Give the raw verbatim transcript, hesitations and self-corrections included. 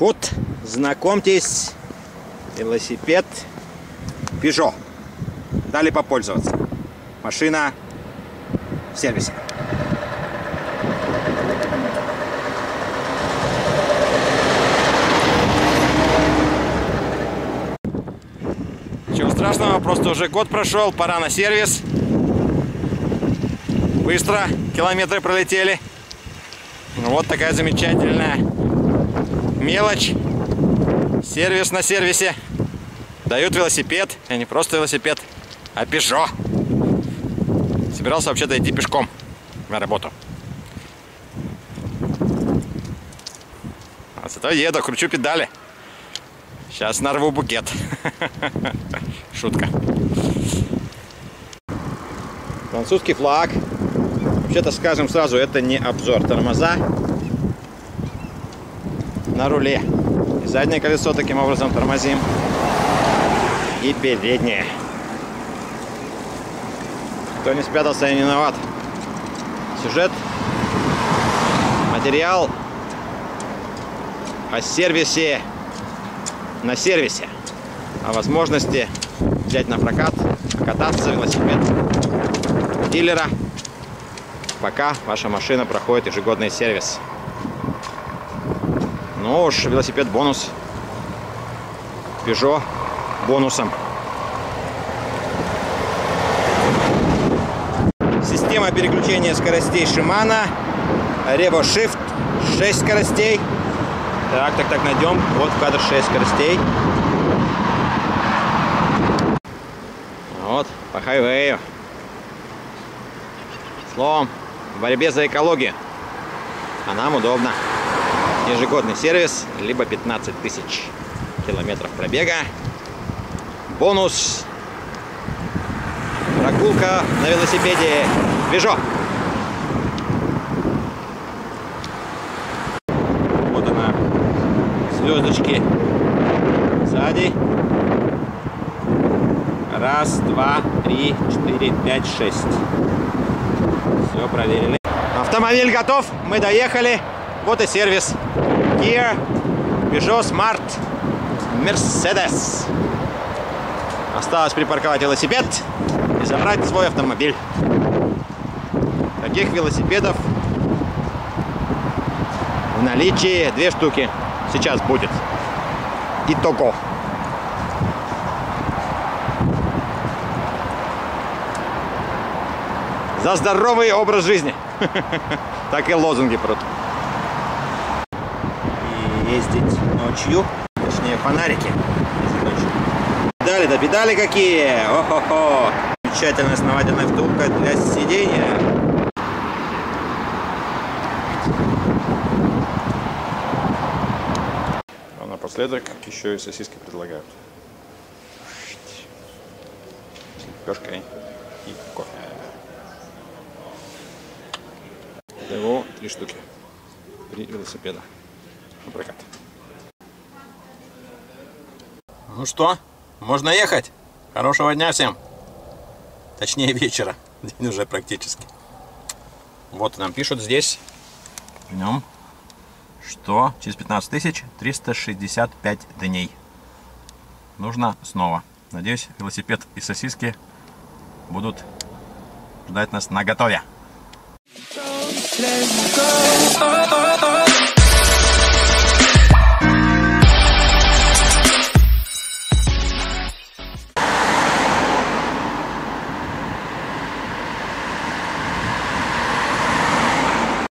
Вот, знакомьтесь, велосипед Peugeot. Дали попользоваться. Машина в сервисе. Ничего страшного, просто уже год прошел, пора на сервис. Быстро километры пролетели. Ну, вот такая замечательная мелочь. Сервис на сервисе. Дают велосипед. И не просто велосипед, а Peugeot. Собирался вообще-то идти пешком на работу. А зато еду, кручу педали. Сейчас нарву букет. Шутка. Французский флаг. Вообще-то, скажем сразу, это не обзор. Тормоза на руле. И заднее колесо таким образом тормозим. И переднее. Кто не спрятался, я не виноват. Сюжет, материал о сервисе на сервисе. О возможности взять на прокат, кататься велосипед дилера, пока ваша машина проходит ежегодный сервис. Ну уж, велосипед бонус. Peugeot бонусом. Система переключения скоростей Шимана. Revo Shift. шесть скоростей. Так, так, так, найдем. Вот в кадр шесть скоростей. Вот, по хайвею. Словом, в борьбе за экологию. А нам удобно. Ежегодный сервис, либо пятнадцать тысяч километров пробега. Бонус. Прогулка на велосипеде Peugeot. Вот она. Звездочки. Сзади. Раз, два, три, четыре, пять, шесть. Все проверили. Автомобиль готов. Мы доехали. Вот и сервис. Kia, Peugeot, Smart, Mercedes. Осталось припарковать велосипед и забрать свой автомобиль. Таких велосипедов в наличии две штуки. Сейчас будет. Итого. За здоровый образ жизни. Так и лозунги прут. И ездить ночью. Точнее, фонарики. Педали, да педали какие! О-хо-хо! Замечательная основательная втулка для сидения. А напоследок еще и сосиски предлагают. С лепешкой и кофе. Его три штуки. Три велосипеда. На прокат. Ну что? Можно ехать. Хорошего дня всем. Точнее, вечера. День уже практически. Вот нам пишут здесь, в нем, что через пятнадцать тысяч триста шестьдесят пять дней нужно снова. Надеюсь, велосипед и сосиски будут ждать нас наготове.